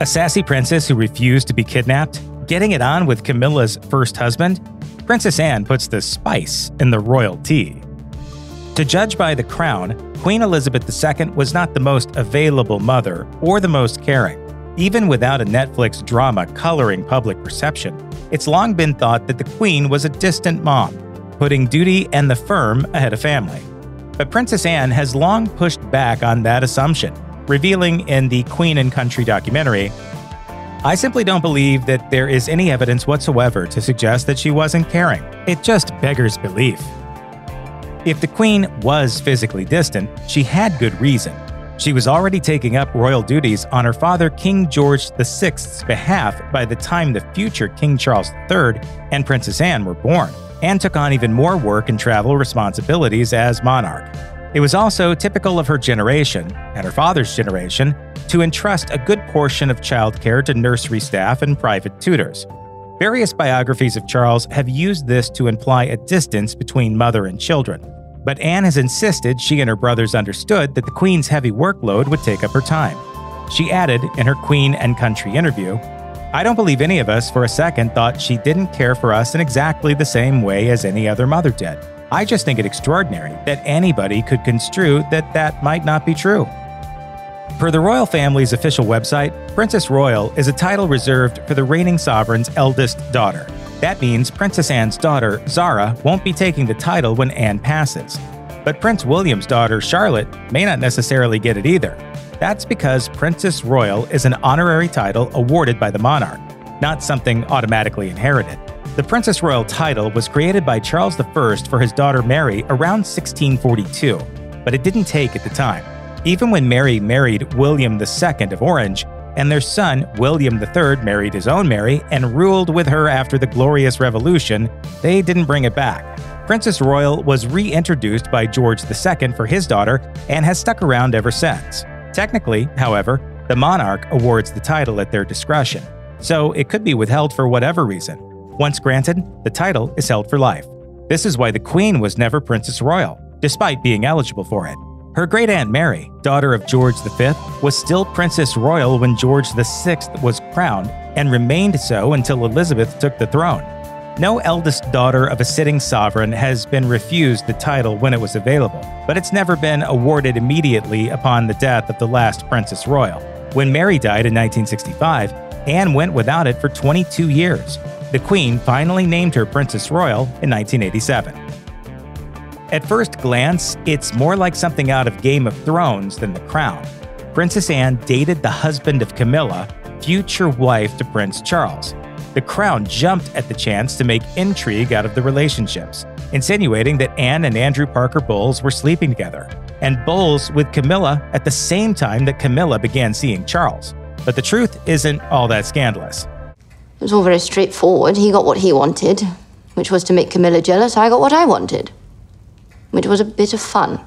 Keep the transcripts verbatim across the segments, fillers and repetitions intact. A sassy princess who refused to be kidnapped, getting it on with Camilla's first husband, Princess Anne puts the spice in the royal tea. To judge by the crown, Queen Elizabeth the Second was not the most available mother or the most caring. Even without a Netflix drama coloring public perception, it's long been thought that the Queen was a distant mom, putting duty and the firm ahead of family. But Princess Anne has long pushed back on that assumption, revealing in the Queen and Country documentary, "I simply don't believe that there is any evidence whatsoever to suggest that she wasn't caring. It just beggars belief." If the Queen was physically distant, she had good reason. She was already taking up royal duties on her father King George the Sixth's behalf by the time the future King Charles the Third and Princess Anne were born, and took on even more work and travel responsibilities as monarch. It was also typical of her generation, and her father's generation, to entrust a good portion of childcare to nursery staff and private tutors. Various biographies of Charles have used this to imply a distance between mother and children. But Anne has insisted she and her brothers understood that the Queen's heavy workload would take up her time. She added in her Queen and Country interview, "I don't believe any of us for a second thought she didn't care for us in exactly the same way as any other mother did. I just think it extraordinary that anybody could construe that that might not be true." Per the royal family's official website, Princess Royal is a title reserved for the reigning sovereign's eldest daughter. That means Princess Anne's daughter, Zara, won't be taking the title when Anne passes. But Prince William's daughter, Charlotte, may not necessarily get it either. That's because Princess Royal is an honorary title awarded by the monarch, not something automatically inherited. The Princess Royal title was created by Charles the First for his daughter Mary around sixteen forty-two, but it didn't take at the time. Even when Mary married William the Second of Orange, and their son William the Third married his own Mary and ruled with her after the Glorious Revolution, they didn't bring it back. Princess Royal was reintroduced by George the Second for his daughter and has stuck around ever since. Technically, however, the monarch awards the title at their discretion, so it could be withheld for whatever reason. Once granted, the title is held for life. This is why the Queen was never Princess Royal, despite being eligible for it. Her great-aunt Mary, daughter of George the Fifth, was still Princess Royal when George the Sixth was crowned and remained so until Elizabeth took the throne. No eldest daughter of a sitting sovereign has been refused the title when it was available, but it's never been awarded immediately upon the death of the last Princess Royal. When Mary died in nineteen sixty-five, Anne went without it for twenty-two years. The Queen finally named her Princess Royal in nineteen eighty-seven. At first glance, it's more like something out of Game of Thrones than The Crown. Princess Anne dated the husband of Camilla, future wife to Prince Charles. The Crown jumped at the chance to make intrigue out of the relationships, insinuating that Anne and Andrew Parker Bowles were sleeping together, and Bowles with Camilla at the same time that Camilla began seeing Charles. But the truth isn't all that scandalous. It was all very straightforward. He got what he wanted, which was to make Camilla jealous. I got what I wanted, which was a bit of fun.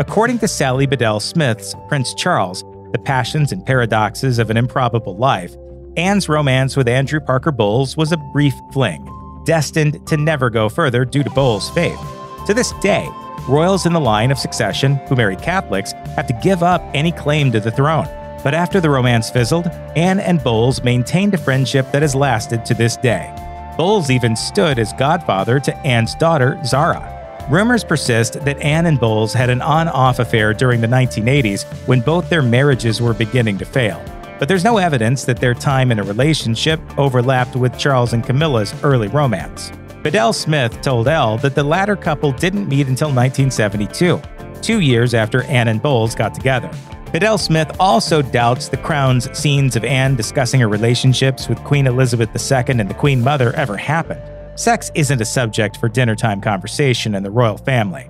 According to Sally Bedell Smith's Prince Charles, The Passions and Paradoxes of an Improbable Life, Anne's romance with Andrew Parker Bowles was a brief fling, destined to never go further due to Bowles' faith. To this day, royals in the line of succession who marry Catholics have to give up any claim to the throne. But after the romance fizzled, Anne and Bowles maintained a friendship that has lasted to this day. Bowles even stood as godfather to Anne's daughter, Zara. Rumors persist that Anne and Bowles had an on-off affair during the nineteen eighties when both their marriages were beginning to fail, but there's no evidence that their time in a relationship overlapped with Charles and Camilla's early romance. Bedell Smith told Elle that the latter couple didn't meet until nineteen seventy-two, two years after Anne and Bowles got together. Bedell Smith also doubts the Crown's scenes of Anne discussing her relationships with Queen Elizabeth the Second and the Queen Mother ever happened. Sex isn't a subject for dinnertime conversation in the royal family.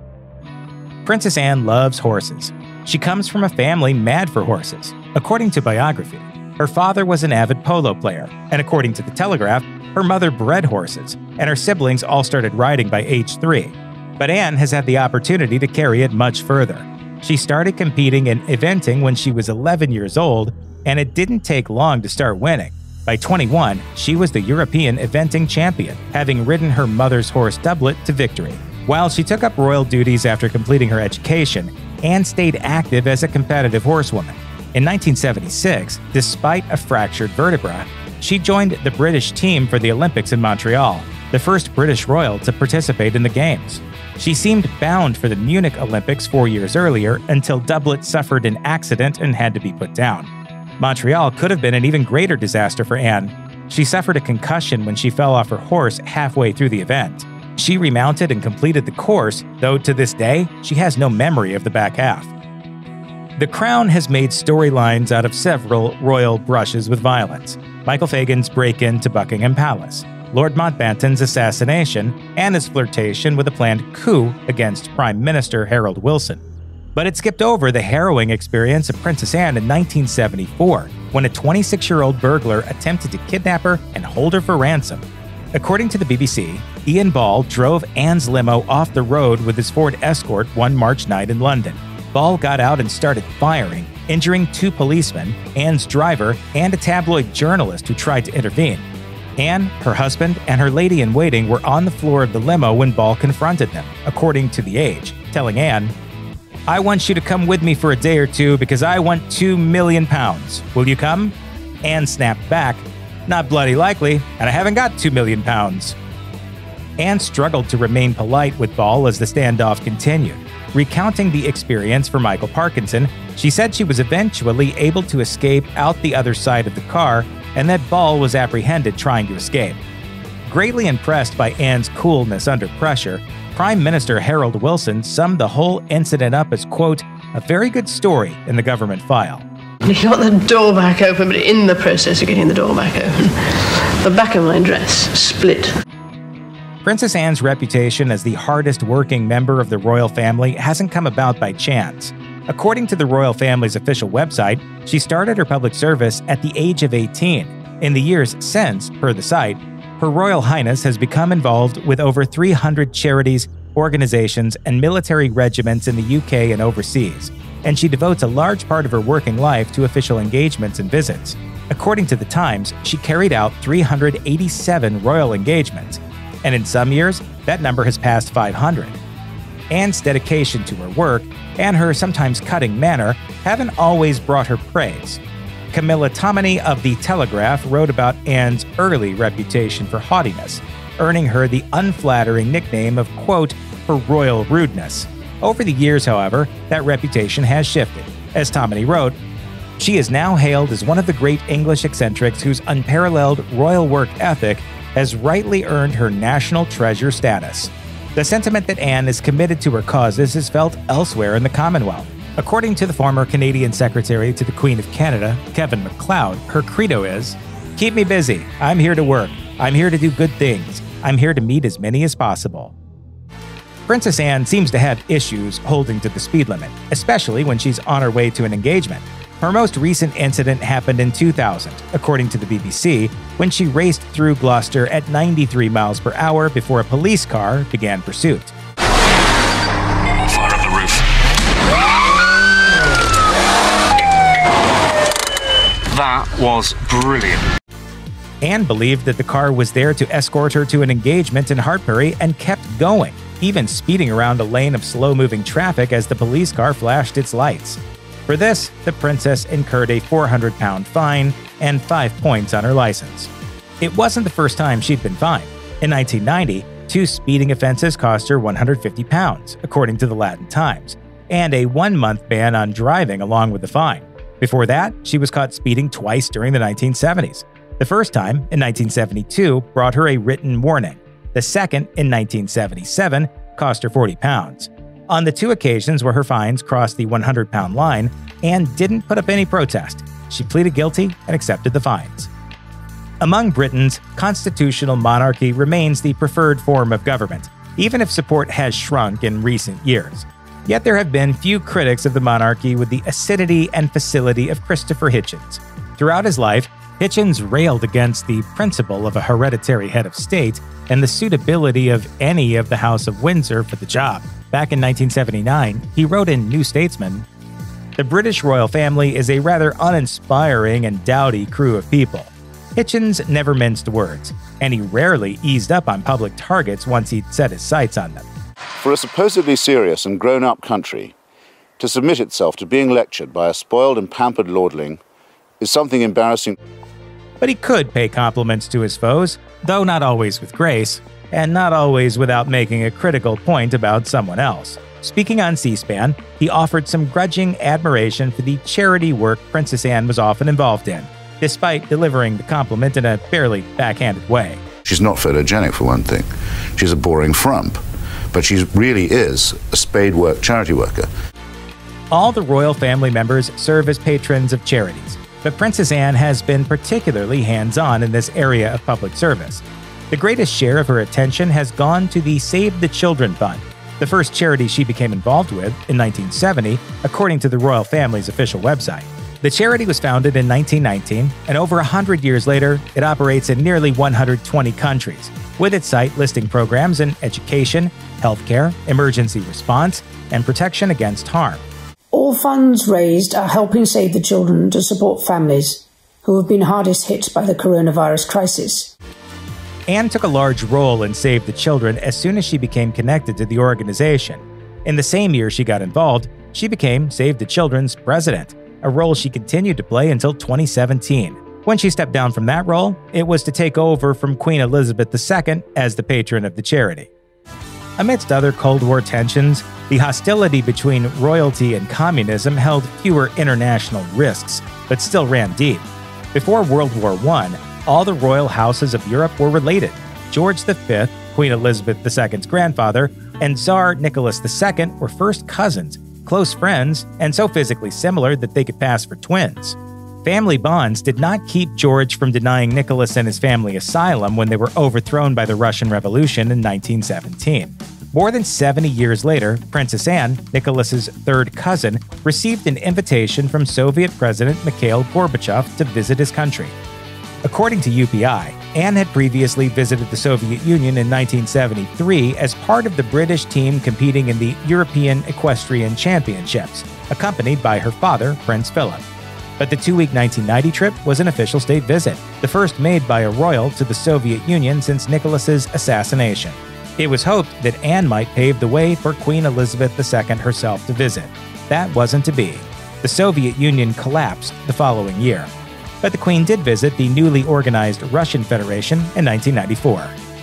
Princess Anne loves horses. She comes from a family mad for horses. According to biography, her father was an avid polo player, and according to The Telegraph, her mother bred horses, and her siblings all started riding by age three. But Anne has had the opportunity to carry it much further. She started competing in eventing when she was eleven years old, and it didn't take long to start winning. By twenty-one, she was the European eventing champion, having ridden her mother's horse Doublet to victory. While she took up royal duties after completing her education, Anne stayed active as a competitive horsewoman. In nineteen seventy-six, despite a fractured vertebra, she joined the British team for the Olympics in Montreal, the first British royal to participate in the Games. She seemed bound for the Munich Olympics four years earlier until Doublet suffered an accident and had to be put down. Montreal could have been an even greater disaster for Anne. She suffered a concussion when she fell off her horse halfway through the event. She remounted and completed the course, though to this day, she has no memory of the back half. The Crown has made storylines out of several royal brushes with violence. Michael Fagan's break-in to Buckingham Palace, Lord Mountbatten's assassination, Anna's flirtation with a planned coup against Prime Minister Harold Wilson. But it skipped over the harrowing experience of Princess Anne in nineteen seventy-four, when a twenty-six-year-old burglar attempted to kidnap her and hold her for ransom. According to the B B C, Ian Ball drove Anne's limo off the road with his Ford Escort one March night in London. Ball got out and started firing, injuring two policemen, Anne's driver, and a tabloid journalist who tried to intervene. Anne, her husband, and her lady-in-waiting were on the floor of the limo when Ball confronted them, according to The Age, telling Anne, "I want you to come with me for a day or two because I want two million pounds. Will you come?" Anne snapped back, "Not bloody likely, and I haven't got two million pounds." Anne struggled to remain polite with Ball as the standoff continued. Recounting the experience for Michael Parkinson, she said she was eventually able to escape out the other side of the car and that Ball was apprehended trying to escape. Greatly impressed by Anne's coolness under pressure, Prime Minister Harold Wilson summed the whole incident up as, quote, "a very good story in the government file." He got the door back open, but in the process of getting the door back open, the back of my dress split. Princess Anne's reputation as the hardest-working member of the royal family hasn't come about by chance. According to the royal family's official website, she started her public service at the age of eighteen. In the years since, per the site, Her Royal Highness has become involved with over three hundred charities, organizations, and military regiments in the U K and overseas, and she devotes a large part of her working life to official engagements and visits. According to The Times, she carried out three hundred eighty-seven royal engagements, and in some years, that number has passed five hundred. Anne's dedication to her work and her sometimes cutting manner haven't always brought her praise. Camilla Tomney of The Telegraph wrote about Anne's early reputation for haughtiness, earning her the unflattering nickname of, quote, "her royal rudeness." Over the years, however, that reputation has shifted. As Tomney wrote, "She is now hailed as one of the great English eccentrics whose unparalleled royal work ethic has rightly earned her national treasure status." The sentiment that Anne is committed to her causes is felt elsewhere in the Commonwealth. According to the former Canadian Secretary to the Queen of Canada, Kevin MacLeod, her credo is, "Keep me busy. I'm here to work. I'm here to do good things. I'm here to meet as many as possible." Princess Anne seems to have issues holding to the speed limit, especially when she's on her way to an engagement. Her most recent incident happened in two thousand, according to the B B C, when she raced through Gloucester at ninety-three miles per hour before a police car began pursuit. Fire up the roof. That was brilliant. Anne believed that the car was there to escort her to an engagement in Hartbury and kept going, even speeding around a lane of slow-moving traffic as the police car flashed its lights. For this, the princess incurred a four hundred pound fine and five points on her license. It wasn't the first time she'd been fined. In nineteen ninety, two speeding offenses cost her one hundred fifty pounds, according to the Latin Times, and a one-month ban on driving along with the fine. Before that, she was caught speeding twice during the nineteen seventies. The first time, in nineteen seventy-two, brought her a written warning. The second, in nineteen seventy-seven, cost her forty pounds. On the two occasions where her fines crossed the one hundred pound line, Anne didn't put up any protest. She pleaded guilty and accepted the fines. Among Britons, constitutional monarchy remains the preferred form of government, even if support has shrunk in recent years. Yet there have been few critics of the monarchy with the acidity and facility of Christopher Hitchens. Throughout his life, Hitchens railed against the principle of a hereditary head of state and the suitability of any of the House of Windsor for the job. Back in nineteen seventy-nine, he wrote in New Statesman, "The British royal family is a rather uninspiring and dowdy crew of people." Hitchens never minced words, and he rarely eased up on public targets once he'd set his sights on them. For a supposedly serious and grown-up country, To submit itself to being lectured by a spoiled and pampered lordling is something embarrassing. But he could pay compliments to his foes, though not always with grace, and not always without making a critical point about someone else. Speaking on C-SPAN, he offered some grudging admiration for the charity work Princess Anne was often involved in, despite delivering the compliment in a fairly backhanded way. She's not photogenic, for one thing. She's a boring frump, but she really is a spade-work charity worker. All the royal family members serve as patrons of charities, but Princess Anne has been particularly hands-on in this area of public service. The greatest share of her attention has gone to the Save the Children Fund, the first charity she became involved with in nineteen seventy, according to the royal family's official website. The charity was founded in nineteen nineteen, and over one hundred years later, it operates in nearly one hundred twenty countries, with its site listing programs in education, healthcare, emergency response, and protection against harm. All funds raised are helping Save the Children to support families who have been hardest hit by the coronavirus crisis. Anne took a large role in Save the Children as soon as she became connected to the organization. In the same year she got involved, she became Save the Children's president, a role she continued to play until twenty seventeen. When she stepped down from that role, it was to take over from Queen Elizabeth the Second as the patron of the charity. Amidst other Cold War tensions, the hostility between royalty and communism held fewer international risks, but still ran deep. Before World War One, all the royal houses of Europe were related. George the Fifth, Queen Elizabeth the Second's grandfather, and Tsar Nicholas the Second were first cousins, close friends, and so physically similar that they could pass for twins. Family bonds did not keep George from denying Nicholas and his family asylum when they were overthrown by the Russian Revolution in nineteen seventeen. More than seventy years later, Princess Anne, Nicholas's third cousin, received an invitation from Soviet President Mikhail Gorbachev to visit his country. According to U P I, Anne had previously visited the Soviet Union in nineteen seventy-three as part of the British team competing in the European Equestrian Championships, accompanied by her father, Prince Philip. But the two-week nineteen ninety trip was an official state visit, the first made by a royal to the Soviet Union since Nicholas's assassination. It was hoped that Anne might pave the way for Queen Elizabeth the Second herself to visit. That wasn't to be. The Soviet Union collapsed the following year. But the Queen did visit the newly organized Russian Federation in nineteen ninety-four.